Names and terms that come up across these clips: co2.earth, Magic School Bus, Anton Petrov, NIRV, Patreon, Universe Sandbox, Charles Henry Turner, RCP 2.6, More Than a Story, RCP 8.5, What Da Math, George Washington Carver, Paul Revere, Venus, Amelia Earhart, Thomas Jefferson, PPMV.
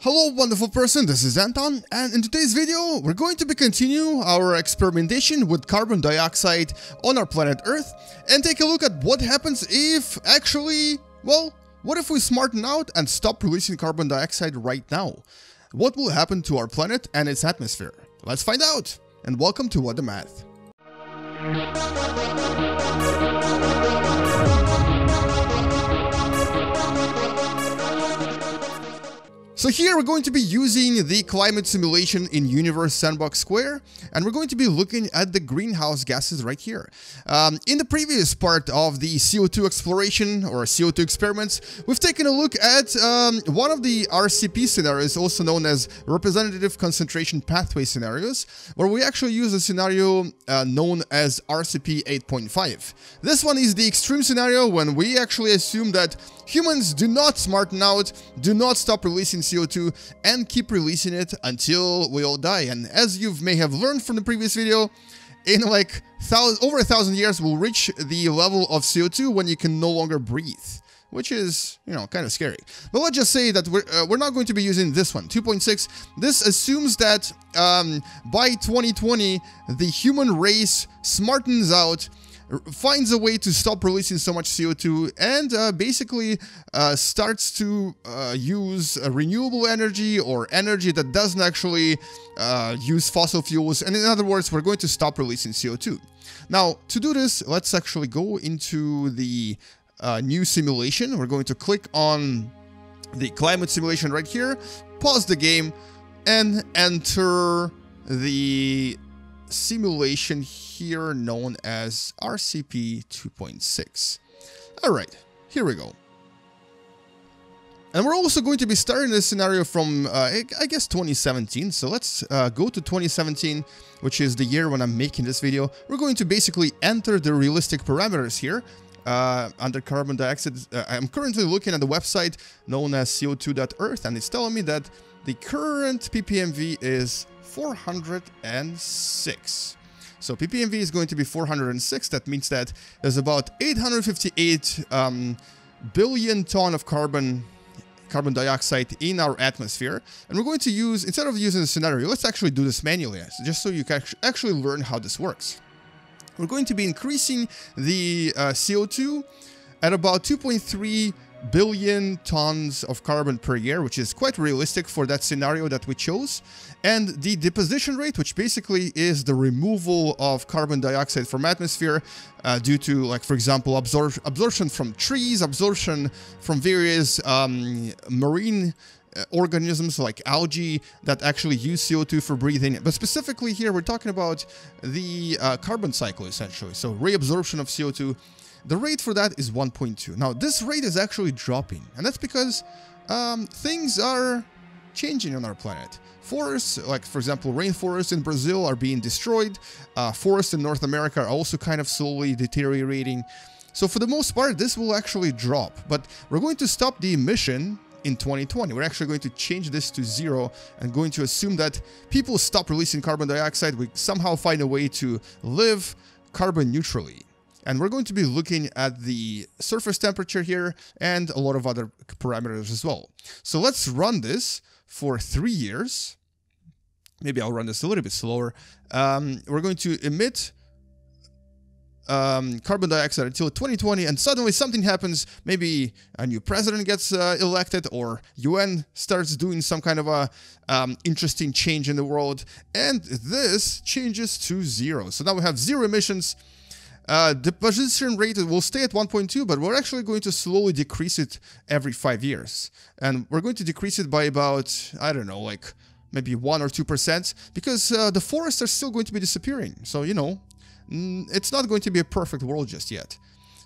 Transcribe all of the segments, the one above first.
Hello wonderful person, this is Anton, and in today's video we're going to continue our experimentation with carbon dioxide on our planet Earth and take a look at what happens if actually, well, what if we smarten out and stop releasing carbon dioxide right now? What will happen to our planet and its atmosphere? Let's find out! And welcome to What Da Math. So here we're going to be using the climate simulation in Universe Sandbox 2, and we're going to be looking at the greenhouse gases right here. In the previous part of the CO2 exploration or CO2 experiments, we've taken a look at one of the RCP scenarios, also known as Representative Concentration Pathway scenarios, where we actually use a scenario known as RCP 8.5. This one is the extreme scenario when we actually assume that humans do not smarten out, do not stop releasing CO2 and keep releasing it until we all die. And as you may have learned from the previous video, in like over 1,000 years we'll reach the level of CO2 when you can no longer breathe, which is, you know, kind of scary. But let's just say that we're not going to be using this one, 2.6. This assumes that by 2020 the human race smartens out, finds a way to stop releasing so much CO2 and basically starts to use renewable energy or energy that doesn't actually use fossil fuels. And in other words, we're going to stop releasing CO2. Now, to do this, let's actually go into the new simulation. We're going to click on the climate simulation right here, pause the game, and enter the simulation here known as RCP 2.6. Alright, here we go. And we're also going to be starting this scenario from, I guess, 2017. So let's go to 2017, which is the year when I'm making this video. We're going to basically enter the realistic parameters here under carbon dioxide. I'm currently looking at the website known as co2.earth, and it's telling me that the current PPMV is 406. So PPMV is going to be 406. That means that there's about 858 billion ton of carbon dioxide in our atmosphere. And we're going to use, instead of using a scenario, let's actually do this manually, just so you can actually learn how this works. We're going to be increasing the CO2 at about 2.3 billion tons of carbon per year, which is quite realistic for that scenario that we chose. And the deposition rate, which basically is the removal of carbon dioxide from atmosphere due to, like, for example, absorption from trees, absorption from various marine organisms like algae that actually use CO2 for breathing. But specifically here, we're talking about the carbon cycle, essentially. So reabsorption of CO2. The rate for that is 1.2. Now, this rate is actually dropping, and that's because things are changing on our planet. Forests, like, for example, rainforests in Brazil are being destroyed. Forests in North America are also kind of slowly deteriorating. So for the most part, this will actually drop. But we're going to stop the emission in 2020. We're actually going to change this to zero and going to assume that people stop releasing carbon dioxide. We somehow find a way to live carbon neutrally. And we're going to be looking at the surface temperature here and a lot of other parameters as well. So let's run this for 3 years. Maybe I'll run this a little bit slower. We're going to emit carbon dioxide until 2020, and suddenly something happens. Maybe a new president gets elected, or UN starts doing some kind of a interesting change in the world. And this changes to zero. So now we have zero emissions. Deposition rate will stay at 1.2, but we're actually going to slowly decrease it every 5 years. And we're going to decrease it by about, I don't know, like maybe 1 or 2%, because the forests are still going to be disappearing. So, you know, it's not going to be a perfect world just yet.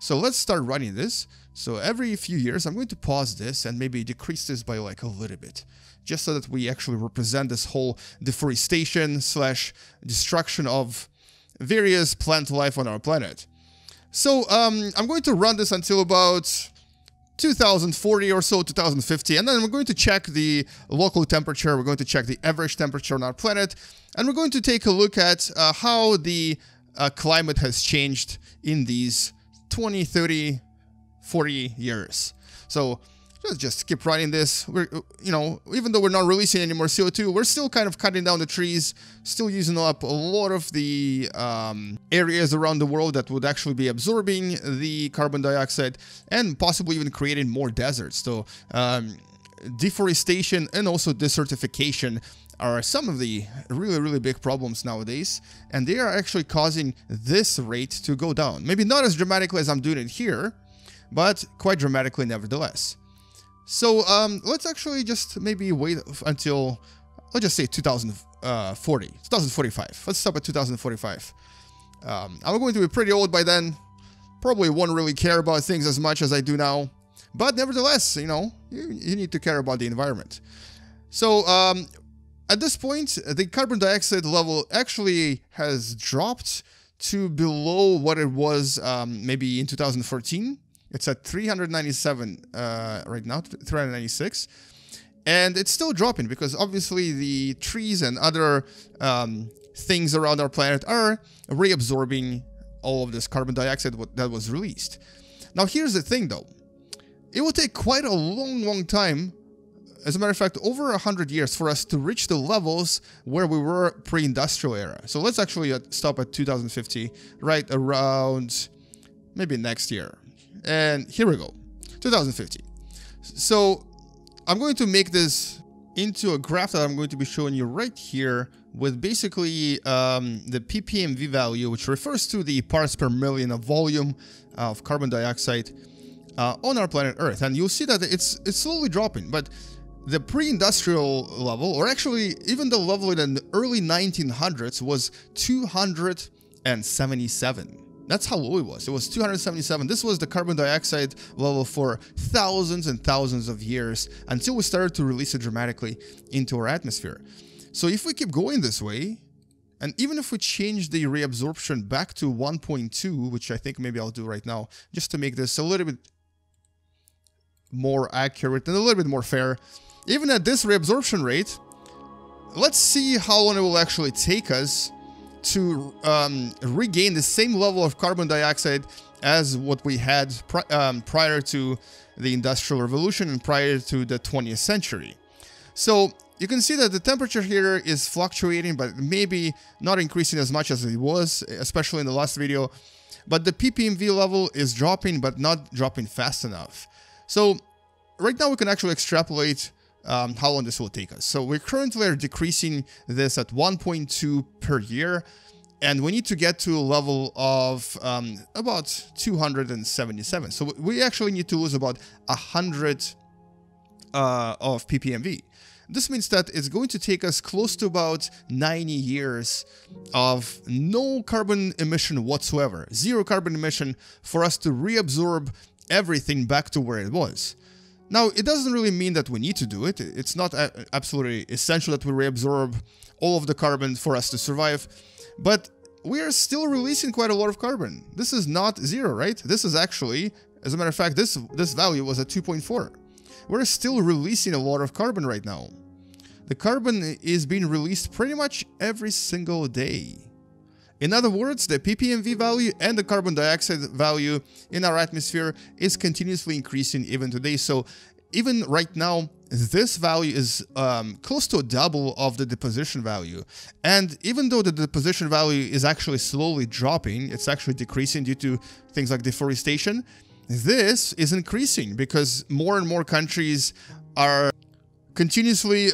So let's start running this. So every few years, I'm going to pause this and maybe decrease this by like a little bit, just so that we actually represent this whole deforestation / destruction of various plant life on our planet. So I'm going to run this until about 2040 or so, 2050, and then we're going to check the local temperature. We're going to check the average temperature on our planet, and we're going to take a look at how the climate has changed in these 20, 30, 40 years. So let's just keep running this. We're, you know, even though we're not releasing any more CO2, we're still kind of cutting down the trees, still using up a lot of the areas around the world that would actually be absorbing the carbon dioxide and possibly even creating more deserts. So deforestation and also desertification are some of the really big problems nowadays, and they are actually causing this rate to go down. Maybe not as dramatically as I'm doing it here, but quite dramatically nevertheless. So let's actually just maybe wait until, let's just say 2040, 2045. Let's stop at 2045. I'm going to be pretty old by then. Probably won't really care about things as much as I do now. But nevertheless, you know, you need to care about the environment. So at this point, the carbon dioxide level actually has dropped to below what it was maybe in 2014. It's at 397 right now, 396. And it's still dropping because obviously the trees and other things around our planet are reabsorbing all of this carbon dioxide that was released. Now, here's the thing, though. It will take quite a long time, as a matter of fact, over 100 years for us to reach the levels where we were pre-industrial era. So let's actually stop at 2050, right around maybe next year. And here we go, 2050. So I'm going to make this into a graph that I'm going to be showing you right here with basically the PPMV value, which refers to the parts per million of volume of carbon dioxide on our planet Earth. And you'll see that it's slowly dropping, but the pre-industrial level, or actually even the level in the early 1900s, was 277. That's how low it was. It was 277. This was the carbon dioxide level for thousands and thousands of years until we started to release it dramatically into our atmosphere. So if we keep going this way, and even if we change the reabsorption back to 1.2, which I think maybe I'll do right now, just to make this a little bit more accurate and a little bit more fair, even at this reabsorption rate, let's see how long it will actually take us to regain the same level of carbon dioxide as what we had prior to the Industrial Revolution and prior to the 20th century. So you can see that the temperature here is fluctuating, but maybe not increasing as much as it was, especially in the last video. But the PPMV level is dropping, but not dropping fast enough. So right now we can actually extrapolate how long this will take us. So we currently are decreasing this at 1.2 per year, and we need to get to a level of about 277. So we actually need to lose about 100 of PPMV. This means that it's going to take us close to about 90 years of no carbon emission whatsoever, zero carbon emission, for us to reabsorb everything back to where it was. Now, it doesn't really mean that we need to do it. It's not absolutely essential that we reabsorb all of the carbon for us to survive, but we are still releasing quite a lot of carbon. This is not zero, right? This is actually, as a matter of fact, this value was at 2.4. We're still releasing a lot of carbon right now. The carbon is being released pretty much every single day. In other words, the PPMV value and the carbon dioxide value in our atmosphere is continuously increasing even today. So even right now, this value is close to a double of the deposition value. And even though the deposition value is actually slowly dropping, it's actually decreasing due to things like deforestation, this is increasing because more and more countries are continuously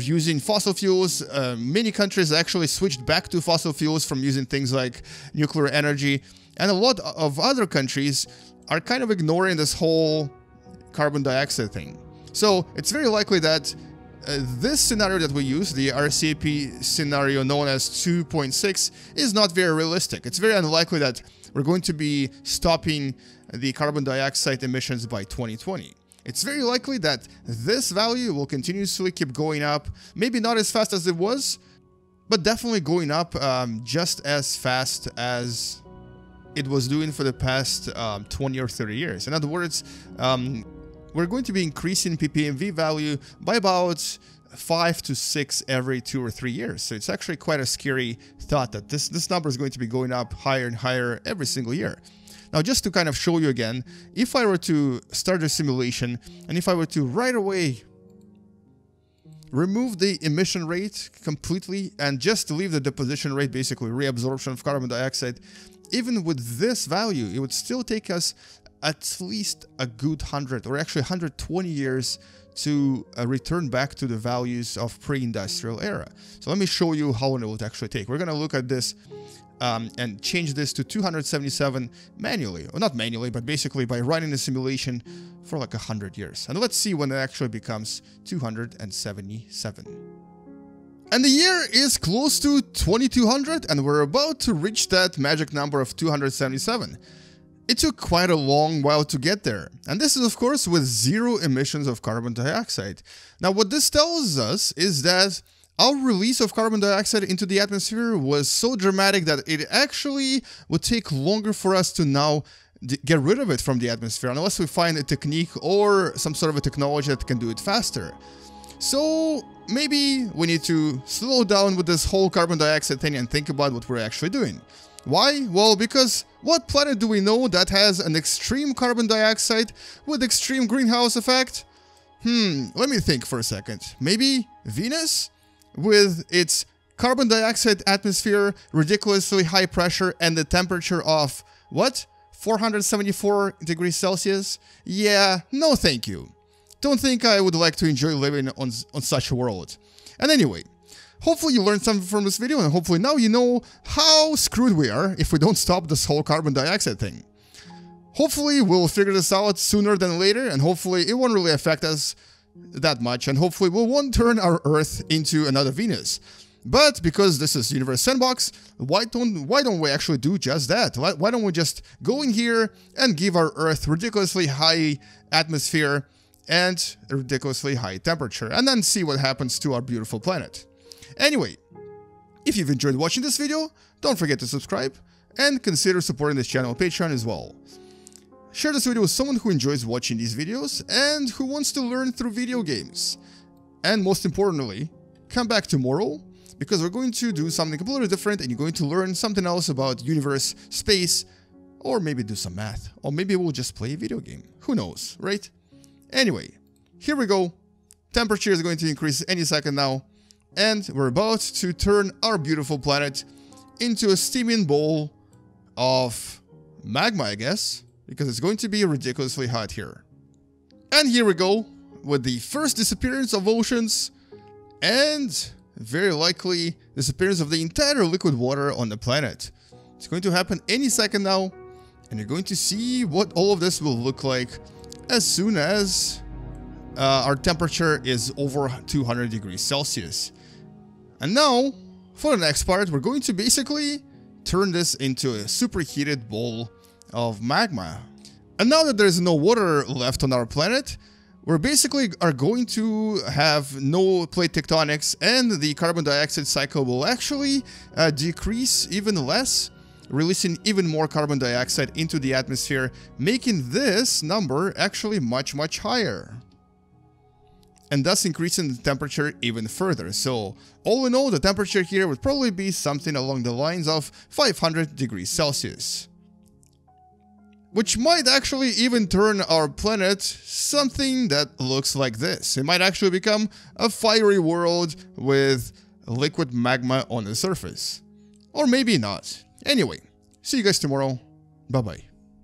using fossil fuels. Many countries actually switched back to fossil fuels from using things like nuclear energy. And a lot of other countries are kind of ignoring this whole carbon dioxide thing. So it's very likely that this scenario that we use, the RCP scenario known as 2.6, is not very realistic. It's very unlikely that we're going to be stopping the carbon dioxide emissions by 2020. It's very likely that this value will continuously keep going up, maybe not as fast as it was, but definitely going up just as fast as it was doing for the past 20 or 30 years. In other words, we're going to be increasing PPMV value by about 5 to 6 every 2 or 3 years. So it's actually quite a scary thought that this number is going to be going up higher and higher every single year. Now, just to kind of show you again, if I were to start a simulation and if I were to right away remove the emission rate completely and just leave the deposition rate, basically reabsorption of carbon dioxide, even with this value, it would still take us at least a good 100 or actually 120 years to return back to the values of pre-industrial era. So let me show you how long it would actually take. We're going to look at this and change this to 277 manually, or not manually, but basically by running the simulation for like 100 years. And let's see when it actually becomes 277. And the year is close to 2200, and we're about to reach that magic number of 277. It took quite a long while to get there, and this is of course with zero emissions of carbon dioxide. Now what this tells us is that our release of carbon dioxide into the atmosphere was so dramatic that it actually would take longer for us to now get rid of it from the atmosphere, unless we find a technique or some sort of a technology that can do it faster. So maybe we need to slow down with this whole carbon dioxide thing and think about what we're actually doing. Why? Well, because what planet do we know that has an extreme carbon dioxide with extreme greenhouse effect? Let me think for a second. Maybe Venus? With its carbon dioxide atmosphere, ridiculously high pressure, and the temperature of, what? 474 degrees Celsius? Yeah, no thank you. Don't think I would like to enjoy living on such a world. And anyway, hopefully you learned something from this video, and hopefully now you know how screwed we are if we don't stop this whole carbon dioxide thing. Hopefully we'll figure this out sooner than later, and hopefully it won't really affect us that much, and hopefully we won't turn our Earth into another Venus. But because this is Universe Sandbox, why don't we actually do just that? Why don't we just go in here and give our Earth ridiculously high atmosphere and ridiculously high temperature, and then see what happens to our beautiful planet? Anyway, if you've enjoyed watching this video, don't forget to subscribe and consider supporting this channel on Patreon as well. Share this video with someone who enjoys watching these videos and who wants to learn through video games. And most importantly, come back tomorrow, because we're going to do something completely different and you're going to learn something else about universe, space, or maybe do some math, or maybe we'll just play a video game. Who knows, right? Anyway, here we go. Temperature is going to increase any second now. And we're about to turn our beautiful planet into a steaming bowl of magma, I guess, because it's going to be ridiculously hot here. And here we go, with the first disappearance of oceans, and very likely disappearance of the entire liquid water on the planet. It's going to happen any second now, and you're going to see what all of this will look like as soon as our temperature is over 200 degrees Celsius. And now, for the next part, we're going to basically turn this into a superheated bowl of magma. And now that there's no water left on our planet, we're basically are going to have no plate tectonics, and the carbon dioxide cycle will actually decrease even less, releasing even more carbon dioxide into the atmosphere, making this number actually much, much higher, and thus increasing the temperature even further. So all in all, the temperature here would probably be something along the lines of 500 degrees Celsius, which might actually even turn our planet something that looks like this. It might actually become a fiery world with liquid magma on the surface, or maybe not. Anyway, see you guys tomorrow. Bye-bye.